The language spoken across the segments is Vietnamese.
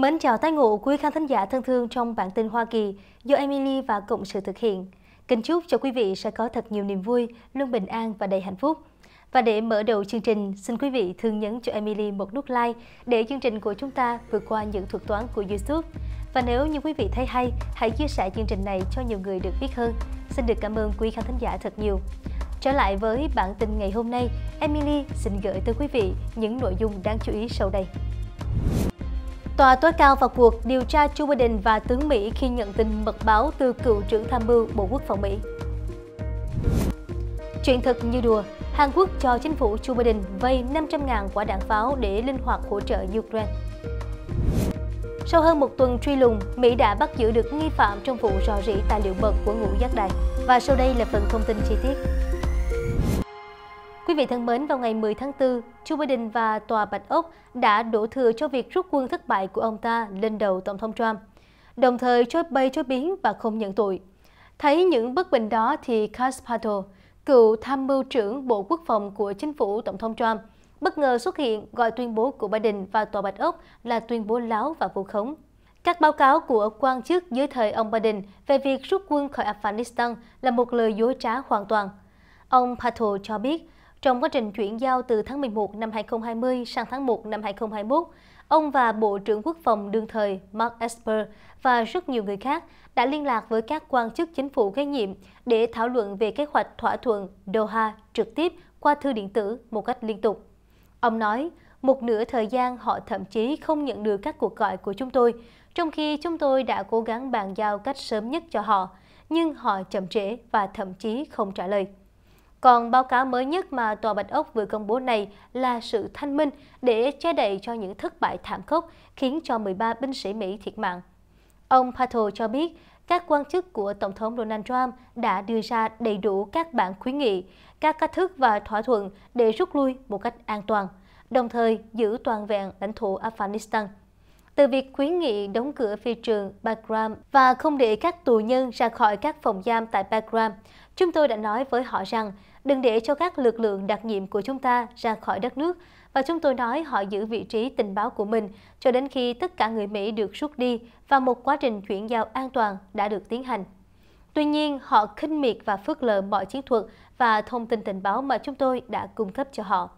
Mến chào tái ngộ quý khán thính giả thân thương trong bản tin Hoa Kỳ do Emily và Cộng Sự thực hiện. Kính chúc cho quý vị sẽ có thật nhiều niềm vui, luôn bình an và đầy hạnh phúc. Và để mở đầu chương trình, xin quý vị thương nhấn cho Emily một nút like để chương trình của chúng ta vượt qua những thuật toán của YouTube. Và nếu như quý vị thấy hay, hãy chia sẻ chương trình này cho nhiều người được biết hơn. Xin được cảm ơn quý khán thính giả thật nhiều. Trở lại với bản tin ngày hôm nay, Emily xin gửi tới quý vị những nội dung đáng chú ý sau đây. Tòa tối cao vào cuộc điều tra Joe Biden và tướng Mỹ khi nhận tin mật báo từ cựu trưởng tham mưu Bộ Quốc phòng Mỹ. Chuyện thật như đùa, Hàn Quốc cho chính phủ Joe Biden vay 500.000 quả đạn pháo để linh hoạt hỗ trợ Ukraine. Sau hơn một tuần truy lùng, Mỹ đã bắt giữ được nghi phạm trong vụ rò rỉ tài liệu mật của Ngũ Giác Đài. Và sau đây là phần thông tin chi tiết. Quý vị thân mến, vào ngày 10 tháng 4, Joe Biden và Tòa Bạch Ốc đã đổ thừa cho việc rút quân thất bại của ông ta lên đầu Tổng thống Trump, đồng thời chối bay chối biến và không nhận tội. Thấy những bất bình đó thì Kash Patel, cựu tham mưu trưởng Bộ Quốc phòng của chính phủ Tổng thống Trump, bất ngờ xuất hiện gọi tuyên bố của Biden và Tòa Bạch Ốc là tuyên bố láo và vu khống. Các báo cáo của quan chức dưới thời ông Biden về việc rút quân khỏi Afghanistan là một lời dối trá hoàn toàn. Ông Patel cho biết, trong quá trình chuyển giao từ tháng 11 năm 2020 sang tháng 1 năm 2021, ông và Bộ trưởng Quốc phòng đương thời Mark Esper và rất nhiều người khác đã liên lạc với các quan chức chính phủ kế nhiệm để thảo luận về kế hoạch thỏa thuận Doha trực tiếp qua thư điện tử một cách liên tục. Ông nói, một nửa thời gian họ thậm chí không nhận được các cuộc gọi của chúng tôi, trong khi chúng tôi đã cố gắng bàn giao cách sớm nhất cho họ, nhưng họ chậm trễ và thậm chí không trả lời. Còn báo cáo mới nhất mà Tòa Bạch Ốc vừa công bố này là sự thanh minh để che đậy cho những thất bại thảm khốc khiến cho 13 binh sĩ Mỹ thiệt mạng. Ông Patel cho biết các quan chức của Tổng thống Donald Trump đã đưa ra đầy đủ các bản khuyến nghị, các cách thức và thỏa thuận để rút lui một cách an toàn, đồng thời giữ toàn vẹn lãnh thổ Afghanistan. Từ việc khuyến nghị đóng cửa phi trường Bagram và không để các tù nhân ra khỏi các phòng giam tại Bagram, chúng tôi đã nói với họ rằng đừng để cho các lực lượng đặc nhiệm của chúng ta ra khỏi đất nước, và chúng tôi nói họ giữ vị trí tình báo của mình cho đến khi tất cả người Mỹ được rút đi và một quá trình chuyển giao an toàn đã được tiến hành. Tuy nhiên, họ khinh miệt và phớt lờ mọi chiến thuật và thông tin tình báo mà chúng tôi đã cung cấp cho họ.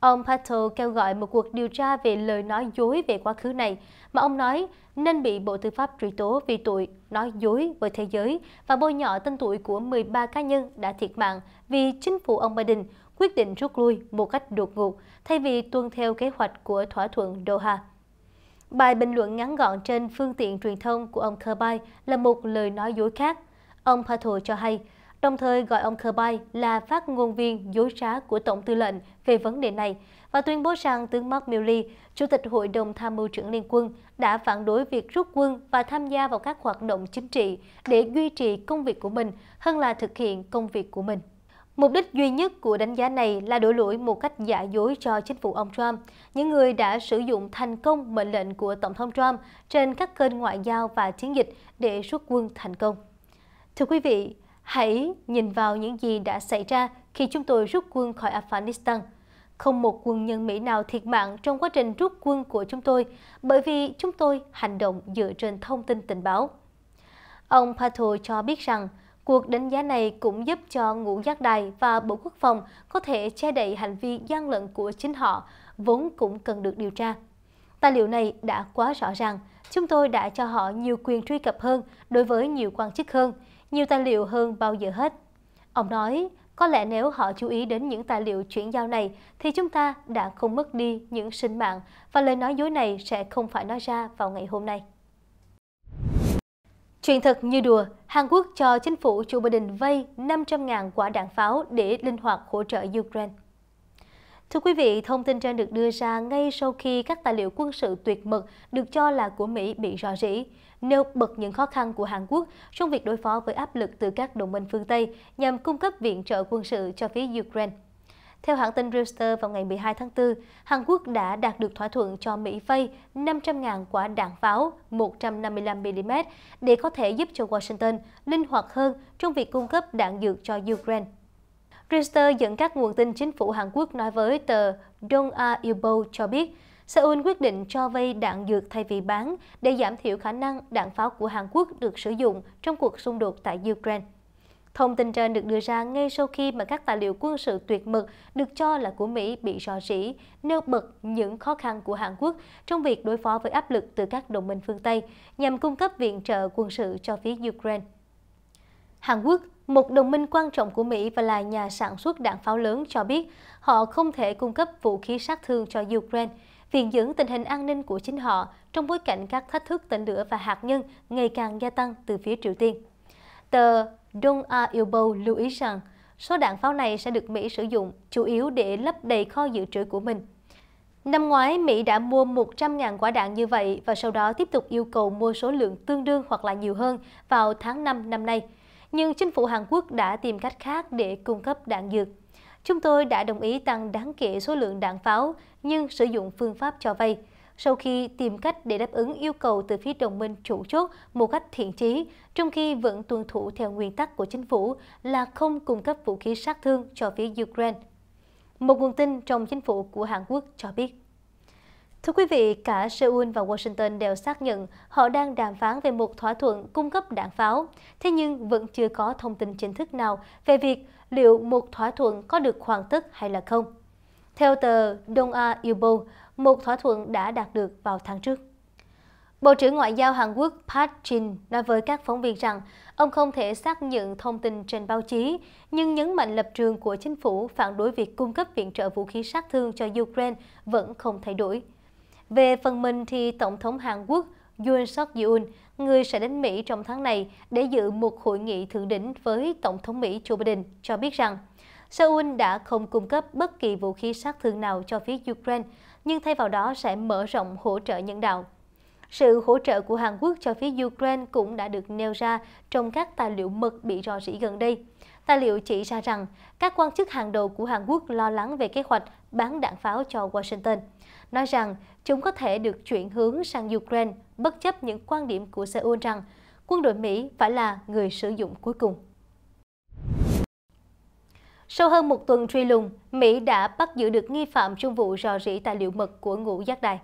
Ông Patel kêu gọi một cuộc điều tra về lời nói dối về quá khứ này, mà ông nói nên bị Bộ Tư pháp truy tố vì tội nói dối với thế giới và bôi nhọ tên tuổi của 13 cá nhân đã thiệt mạng vì chính phủ ông Biden quyết định rút lui một cách đột ngột thay vì tuân theo kế hoạch của thỏa thuận Doha. Bài bình luận ngắn gọn trên phương tiện truyền thông của ông Kirby là một lời nói dối khác. Ông Patel cho hay, đồng thời gọi ông Kirby là phát ngôn viên dối trá của Tổng tư lệnh về vấn đề này và tuyên bố rằng tướng Mark Milley, Chủ tịch Hội đồng Tham mưu trưởng Liên quân, đã phản đối việc rút quân và tham gia vào các hoạt động chính trị để duy trì công việc của mình hơn là thực hiện công việc của mình. Mục đích duy nhất của đánh giá này là đổ lỗi một cách giả dối cho chính phủ ông Trump, những người đã sử dụng thành công mệnh lệnh của Tổng thống Trump trên các kênh ngoại giao và chiến dịch để rút quân thành công. Thưa quý vị, hãy nhìn vào những gì đã xảy ra khi chúng tôi rút quân khỏi Afghanistan. Không một quân nhân Mỹ nào thiệt mạng trong quá trình rút quân của chúng tôi bởi vì chúng tôi hành động dựa trên thông tin tình báo. Ông Patel cho biết rằng cuộc đánh giá này cũng giúp cho Ngũ Giác Đài và Bộ Quốc phòng có thể che đậy hành vi gian lận của chính họ, vốn cũng cần được điều tra. Tài liệu này đã quá rõ ràng, chúng tôi đã cho họ nhiều quyền truy cập hơn đối với nhiều quan chức hơn, nhiều tài liệu hơn bao giờ hết. Ông nói, có lẽ nếu họ chú ý đến những tài liệu chuyển giao này thì chúng ta đã không mất đi những sinh mạng và lời nói dối này sẽ không phải nói ra vào ngày hôm nay. Chuyện thật như đùa, Hàn Quốc cho chính phủ Joe Biden vay 500.000 quả đạn pháo để linh hoạt hỗ trợ Ukraine. Thưa quý vị, thông tin trên được đưa ra ngay sau khi các tài liệu quân sự tuyệt mật được cho là của Mỹ bị rò rỉ, nêu bật những khó khăn của Hàn Quốc trong việc đối phó với áp lực từ các đồng minh phương Tây nhằm cung cấp viện trợ quân sự cho phía Ukraine. Theo hãng tin Reuters, vào ngày 12 tháng 4, Hàn Quốc đã đạt được thỏa thuận cho Mỹ vay 500.000 quả đạn pháo 155mm để có thể giúp cho Washington linh hoạt hơn trong việc cung cấp đạn dược cho Ukraine. Reuters dẫn các nguồn tin chính phủ Hàn Quốc nói với tờ Dong-A Ilbo cho biết, Seoul quyết định cho vay đạn dược thay vì bán để giảm thiểu khả năng đạn pháo của Hàn Quốc được sử dụng trong cuộc xung đột tại Ukraine. Thông tin trên được đưa ra ngay sau khi mà các tài liệu quân sự tuyệt mật được cho là của Mỹ bị rò rỉ, nêu bật những khó khăn của Hàn Quốc trong việc đối phó với áp lực từ các đồng minh phương Tây nhằm cung cấp viện trợ quân sự cho phía Ukraine. Hàn Quốc, một đồng minh quan trọng của Mỹ và là nhà sản xuất đạn pháo lớn, cho biết họ không thể cung cấp vũ khí sát thương cho Ukraine, viện dưỡng tình hình an ninh của chính họ trong bối cảnh các thách thức tên lửa và hạt nhân ngày càng gia tăng từ phía Triều Tiên. Tờ Dong-A Ilbo lưu ý rằng số đạn pháo này sẽ được Mỹ sử dụng chủ yếu để lấp đầy kho dự trữ của mình. Năm ngoái, Mỹ đã mua 100.000 quả đạn như vậy và sau đó tiếp tục yêu cầu mua số lượng tương đương hoặc là nhiều hơn vào tháng 5 năm nay. Nhưng chính phủ Hàn Quốc đã tìm cách khác để cung cấp đạn dược. Chúng tôi đã đồng ý tăng đáng kể số lượng đạn pháo nhưng sử dụng phương pháp cho vay. Sau khi tìm cách để đáp ứng yêu cầu từ phía đồng minh chủ chốt một cách thiện chí, trong khi vẫn tuân thủ theo nguyên tắc của chính phủ là không cung cấp vũ khí sát thương cho phía Ukraine, một nguồn tin trong chính phủ của Hàn Quốc cho biết. Thưa quý vị, cả Seoul và Washington đều xác nhận họ đang đàm phán về một thỏa thuận cung cấp đạn pháo, thế nhưng vẫn chưa có thông tin chính thức nào về việc liệu một thỏa thuận có được hoàn tất hay là không. Theo tờ Dong-A Ilbo, một thỏa thuận đã đạt được vào tháng trước. Bộ trưởng Ngoại giao Hàn Quốc Park Jin nói với các phóng viên rằng ông không thể xác nhận thông tin trên báo chí, nhưng nhấn mạnh lập trường của chính phủ phản đối việc cung cấp viện trợ vũ khí sát thương cho Ukraine vẫn không thay đổi. Về phần mình thì Tổng thống Hàn Quốc Yoon Suk-yeol, người sẽ đến Mỹ trong tháng này để dự một hội nghị thượng đỉnh với Tổng thống Mỹ Joe Biden, cho biết rằng Seoul đã không cung cấp bất kỳ vũ khí sát thương nào cho phía Ukraine, nhưng thay vào đó sẽ mở rộng hỗ trợ nhân đạo. Sự hỗ trợ của Hàn Quốc cho phía Ukraine cũng đã được nêu ra trong các tài liệu mật bị rò rỉ gần đây. Tài liệu chỉ ra rằng các quan chức hàng đầu của Hàn Quốc lo lắng về kế hoạch bán đạn pháo cho Washington, nói rằng chúng có thể được chuyển hướng sang Ukraine bất chấp những quan điểm của Seoul rằng quân đội Mỹ phải là người sử dụng cuối cùng. Sau hơn một tuần truy lùng, Mỹ đã bắt giữ được nghi phạm trong vụ rò rỉ tài liệu mật của Ngũ Giác Đài.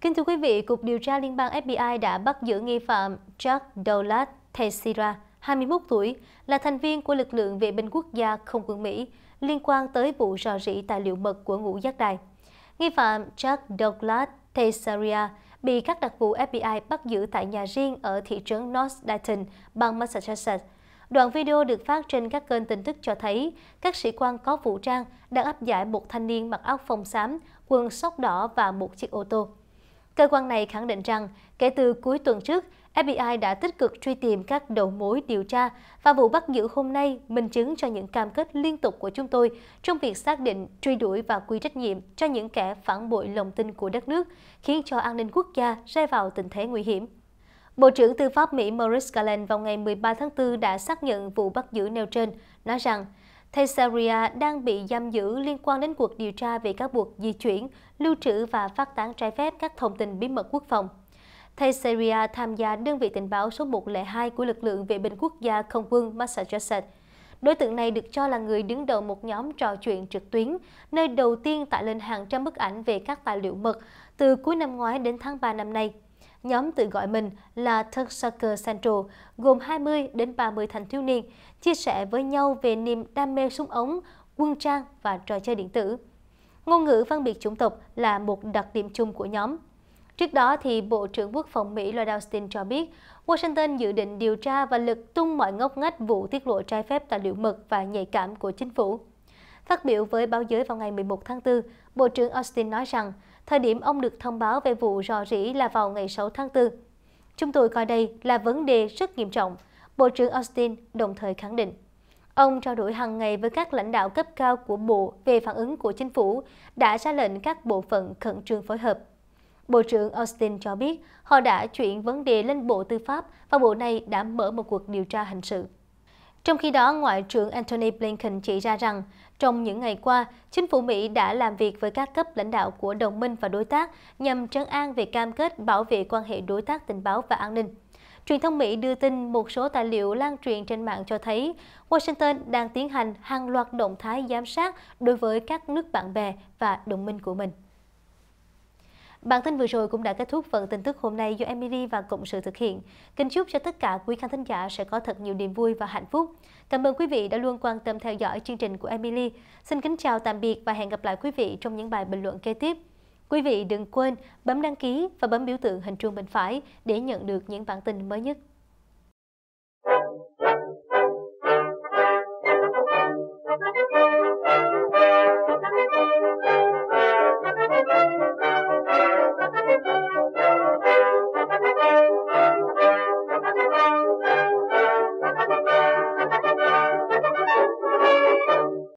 Kính thưa quý vị, Cục Điều tra Liên bang FBI đã bắt giữ nghi phạm Jack Douglas Teixeira, 21 tuổi, là thành viên của lực lượng vệ binh quốc gia không quân Mỹ liên quan tới vụ rò rỉ tài liệu mật của Ngũ Giác Đài. Nghi phạm Jack Douglas Teixeira bị các đặc vụ FBI bắt giữ tại nhà riêng ở thị trấn North Dighton, bang Massachusetts. Đoạn video được phát trên các kênh tin tức cho thấy các sĩ quan có vũ trang đang áp giải một thanh niên mặc áo phông xám, quần sóc đỏ và một chiếc ô tô. Cơ quan này khẳng định rằng kể từ cuối tuần trước, FBI đã tích cực truy tìm các đầu mối điều tra và vụ bắt giữ hôm nay minh chứng cho những cam kết liên tục của chúng tôi trong việc xác định, truy đuổi và quy trách nhiệm cho những kẻ phản bội lòng tin của đất nước, khiến cho an ninh quốc gia rơi vào tình thế nguy hiểm. Bộ trưởng Tư pháp Mỹ Merrick Garland vào ngày 13 tháng 4 đã xác nhận vụ bắt giữ nêu trên, nói rằng Teixeira đang bị giam giữ liên quan đến cuộc điều tra về các buộc di chuyển, lưu trữ và phát tán trái phép các thông tin bí mật quốc phòng. Teixeira tham gia đơn vị tình báo số 102 của lực lượng vệ binh quốc gia không quân Massachusetts. Đối tượng này được cho là người đứng đầu một nhóm trò chuyện trực tuyến, nơi đầu tiên tải lên hàng trăm bức ảnh về các tài liệu mật từ cuối năm ngoái đến tháng 3 năm nay. Nhóm tự gọi mình là Thug Shaker Central, gồm 20 đến 30 thanh thiếu niên, chia sẻ với nhau về niềm đam mê súng ống, quân trang và trò chơi điện tử. Ngôn ngữ phân biệt chủng tộc là một đặc điểm chung của nhóm. Trước đó, thì Bộ trưởng Quốc phòng Mỹ Lloyd Austin cho biết Washington dự định điều tra và lật tung mọi ngóc ngách vụ tiết lộ trái phép tài liệu mật và nhạy cảm của chính phủ. Phát biểu với báo giới vào ngày 11 tháng 4, Bộ trưởng Austin nói rằng thời điểm ông được thông báo về vụ rò rỉ là vào ngày 6 tháng 4. Chúng tôi coi đây là vấn đề rất nghiêm trọng, Bộ trưởng Austin đồng thời khẳng định. Ông trao đổi hàng ngày với các lãnh đạo cấp cao của Bộ về phản ứng của chính phủ, đã ra lệnh các bộ phận khẩn trương phối hợp. Bộ trưởng Austin cho biết họ đã chuyển vấn đề lên Bộ Tư pháp và Bộ này đã mở một cuộc điều tra hình sự. Trong khi đó, Ngoại trưởng Anthony Blinken chỉ ra rằng trong những ngày qua, chính phủ Mỹ đã làm việc với các cấp lãnh đạo của đồng minh và đối tác nhằm trấn an về cam kết bảo vệ quan hệ đối tác tình báo và an ninh. Truyền thông Mỹ đưa tin một số tài liệu lan truyền trên mạng cho thấy Washington đang tiến hành hàng loạt động thái giám sát đối với các nước bạn bè và đồng minh của mình. Bản tin vừa rồi cũng đã kết thúc phần tin tức hôm nay do Emily và Cộng sự thực hiện. Kính chúc cho tất cả quý khán thính giả sẽ có thật nhiều niềm vui và hạnh phúc. Cảm ơn quý vị đã luôn quan tâm theo dõi chương trình của Emily. Xin kính chào tạm biệt và hẹn gặp lại quý vị trong những bài bình luận kế tiếp. Quý vị đừng quên bấm đăng ký và bấm biểu tượng hình chuông bên phải để nhận được những bản tin mới nhất.